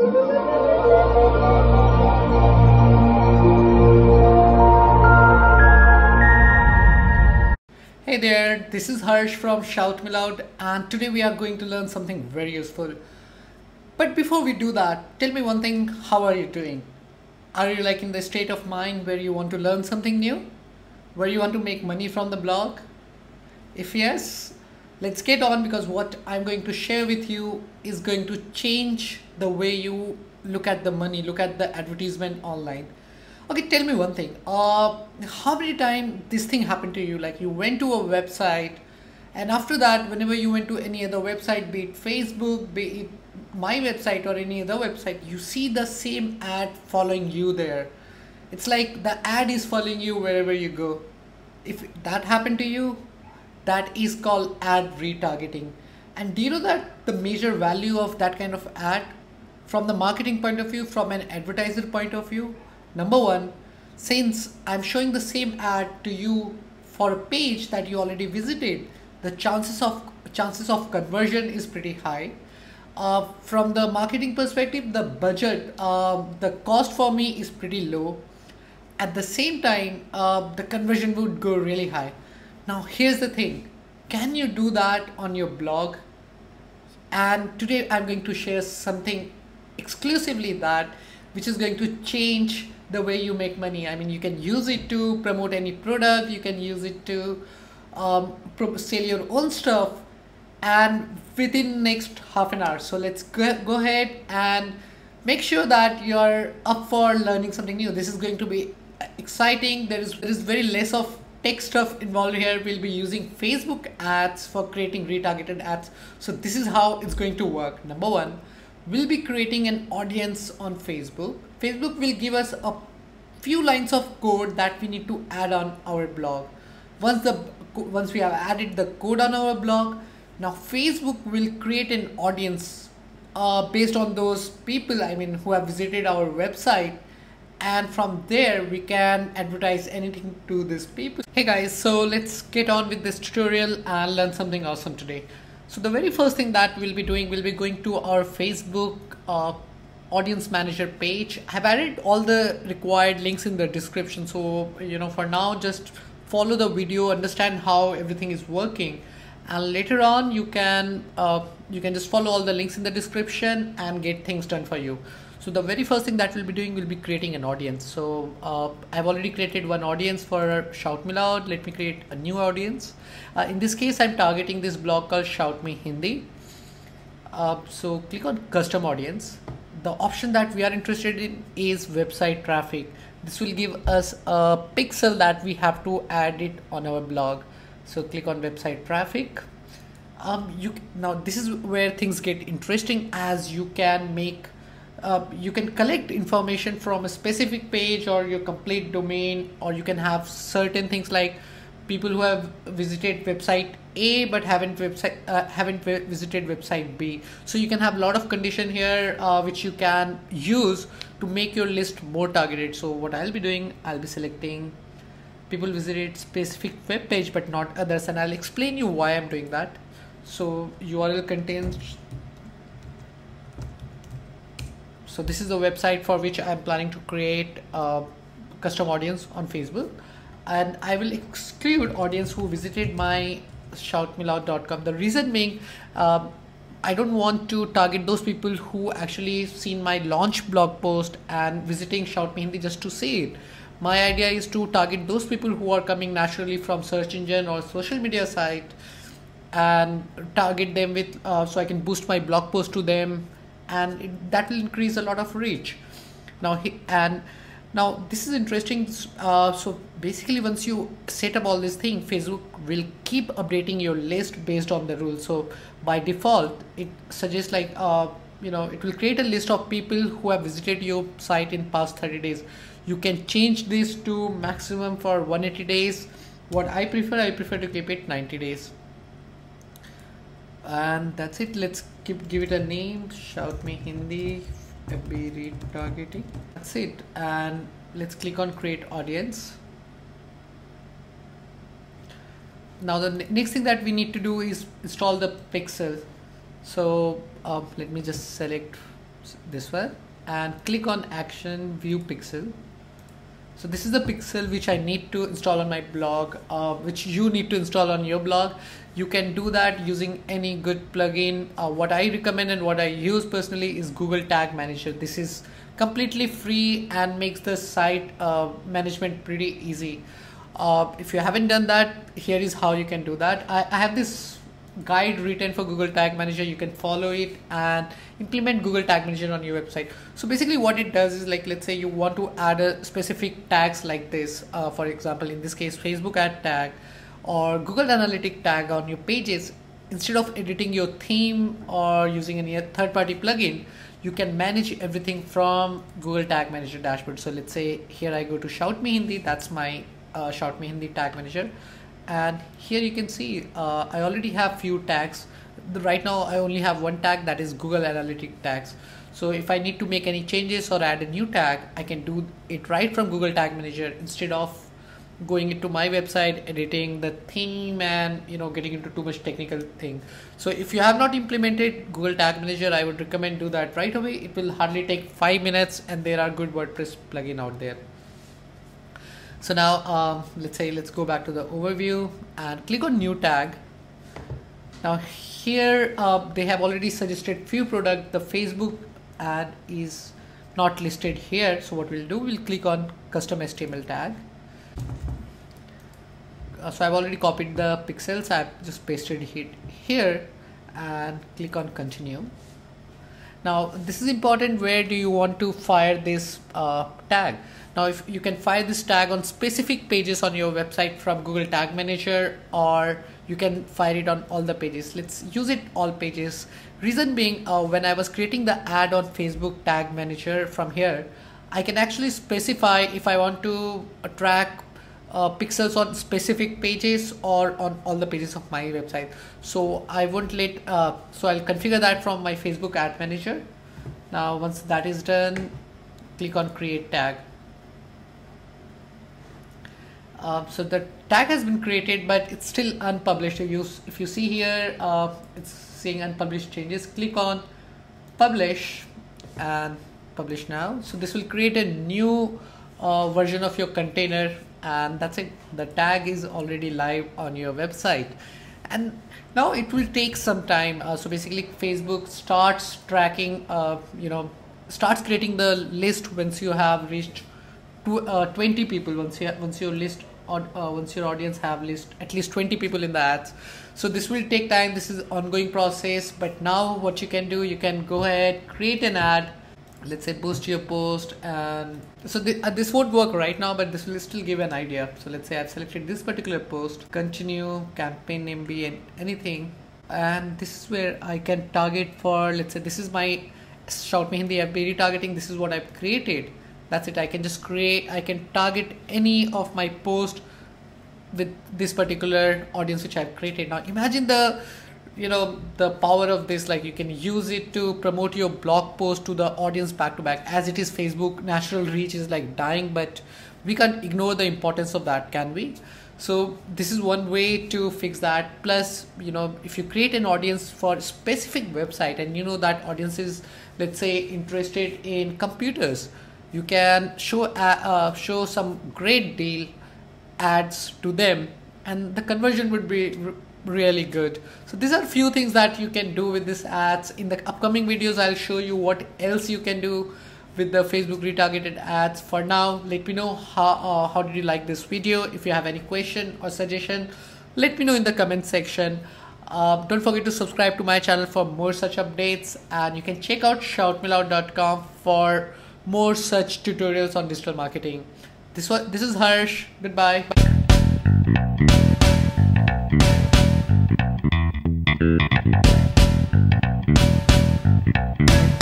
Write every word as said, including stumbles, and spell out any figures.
Hey there, this is Harsh from ShoutMeLoud, and today we are going to learn something very useful. But before we do that, tell me one thing, how are you doing? Are you like in the state of mind where you want to learn something new? Where you want to make money from the blog? If yes, let's get on, because what I'm going to share with you is going to change the way you look at the money, look at the advertisement online. Okay, tell me one thing, uh, how many times this thing happened to you? Like you went to a website, and after that, whenever you went to any other website, be it Facebook, be it my website or any other website, you see the same ad following you there. It's like the ad is following you wherever you go. If that happened to you, that is called ad retargeting. And do you know that the major value of that kind of ad from the marketing point of view, from an advertiser point of view? Number one, since I'm showing the same ad to you for a page that you already visited, the chances of chances of conversion is pretty high. Uh, from the marketing perspective, the budget, uh, the cost for me is pretty low. At the same time, uh, the conversion would go really high. Now here's the thing, can you do that on your blog? And today I'm going to share something exclusively that, which is going to change the way you make money. I mean, you can use it to promote any product, you can use it to um, sell your own stuff, and within next half an hour. So let's go, go ahead and make sure that you're up for learning something new. This is going to be exciting. There is, there is very less of tech stuff involved here. We'll be using Facebook ads for creating retargeted ads. So this is how it's going to work. Number one, we'll be creating an audience on Facebook. Facebook will give us a few lines of code that we need to add on our blog. Once the once we have added the code on our blog, now Facebook will create an audience uh, based on those people, I mean, who have visited our website, and from there we can advertise anything to these people. Hey guys, so let's get on with this tutorial and learn something awesome today. So the very first thing that we'll be doing, we'll be going to our Facebook uh, audience manager page. I've added all the required links in the description. So, you know, for now, just follow the video, understand how everything is working. And later on, you can, uh, you can just follow all the links in the description and get things done for you. So the very first thing that we'll be doing, we'll be creating an audience. So uh, I've already created one audience for ShoutMeLoud. Let me create a new audience. Uh, in this case, I'm targeting this blog called ShoutMeHindi. Uh, so click on custom audience. The option that we are interested in is website traffic. This will give us a pixel that we have to add it on our blog. So click on website traffic. Um, you now this is where things get interesting, as you can make Uh, you can collect information from a specific page or your complete domain, or you can have certain things like people who have visited website A but haven't website uh, haven't visited website B. So you can have a lot of condition here uh, which you can use to make your list more targeted. So what I'll be doing, I'll be selecting people visited specific web page but not others, and I'll explain you why I'm doing that. So U R L contains. So this is the website for which I'm planning to create a custom audience on Facebook, and I will exclude audience who visited my shout me loud dot com. The reason being, uh, I don't want to target those people who actually seen my launch blog post and visiting ShoutMeHindi just to see it. My idea is to target those people who are coming naturally from search engine or social media site, and target them with uh, so I can boost my blog post to them. And it, that will increase a lot of reach. Now he, and now this is interesting. Uh, so basically, once you set up all this thing, Facebook will keep updating your list based on the rules. So by default, it suggests like uh, you know it will create a list of people who have visited your site in past thirty days. You can change this to maximum for one hundred eighty days. What I prefer, I prefer to keep it ninety days. And that's it. Let's keep, give it a name, ShoutMeHindi F B retargeting. That's it. And let's click on create audience. Now the next thing that we need to do is install the pixel. So uh, let me just select this one, and click on action, view pixel. So this is the pixel which I need to install on my blog, uh, which you need to install on your blog. You can do that using any good plugin. Uh, what I recommend and what I use personally is Google Tag Manager. This is completely free and makes the site uh, management pretty easy. Uh, if you haven't done that, here is how you can do that. I, I have this guide written for Google Tag Manager. You can follow it and implement Google Tag Manager on your website. So basically what it does is, like, let's say you want to add a specific tags like this, uh, for example, in this case Facebook ad tag or Google Analytics tag on your pages. Instead of editing your theme or using any third-party plugin, you can manage everything from Google Tag Manager dashboard. So let's say here I go to ShoutMeHindi, that's my uh, ShoutMeHindi Tag Manager. And here you can see uh, I already have few tags. Right now I only have one tag, that is Google Analytics tags. So if I need to make any changes or add a new tag, I can do it right from Google Tag Manager instead of going into my website, editing the theme and, you know, getting into too much technical thing. So if you have not implemented Google Tag Manager, I would recommend do that right away. It will hardly take five minutes and there are good WordPress plugin out there. So now um, let's say let's go back to the overview and click on new tag. Now here uh, they have already suggested few products. The Facebook ad is not listed here. So what we'll do, we'll click on custom H T M L tag. Uh, so I've already copied the pixels. I've just pasted it here and click on continue. Now this is important. Where do you want to fire this uh, tag? Now if you can fire this tag on specific pages on your website from Google Tag Manager, or you can fire it on all the pages. Let's use it all pages. Reason being, uh, when I was creating the ad on Facebook Tag Manager from here, I can actually specify if I want to track uh, pixels on specific pages or on all the pages of my website. So I won't let, uh, so I'll configure that from my Facebook Ad Manager. Now once that is done, click on create tag. Uh, so the tag has been created, but it's still unpublished. If you, if you see here, uh, it's saying unpublished changes. Click on publish and publish now. So this will create a new uh, version of your container, and that's it. The tag is already live on your website. And now it will take some time. Uh, so basically Facebook starts tracking, uh, you know, starts creating the list once you have reached Uh, twenty people. Once you once your list or uh, once your audience have list at least twenty people in the ads. So this will take time. This is ongoing process. But now what you can do, you can go ahead, create an ad. Let's say post your post, and so th uh, this won't work right now, but this will still give an idea. So let's say I've selected this particular post. Continue, campaign name be and anything, and this is where I can target for. Let's say this is my ShoutMeHindi F B retargeting. This is what I've created. That's it. I can just create, I can target any of my posts with this particular audience which I've created. Now imagine the, you know, the power of this. Like, you can use it to promote your blog post to the audience back to back. As it is, Facebook natural reach is like dying, but we can't ignore the importance of that, can we? So this is one way to fix that. Plus, you know, if you create an audience for a specific website and you know that audience is, let's say, interested in computers, you can show uh, uh, show some great deal ads to them, and the conversion would be re really good. So these are few things that you can do with these ads. In the upcoming videos, I'll show you what else you can do with the Facebook retargeted ads. For now, let me know how uh, how did you like this video. If you have any question or suggestion, let me know in the comment section. Uh, don't forget to subscribe to my channel for more such updates, and you can check out shout me loud dot com for more such tutorials on digital marketing. This was, this is Harsh. Goodbye. Bye.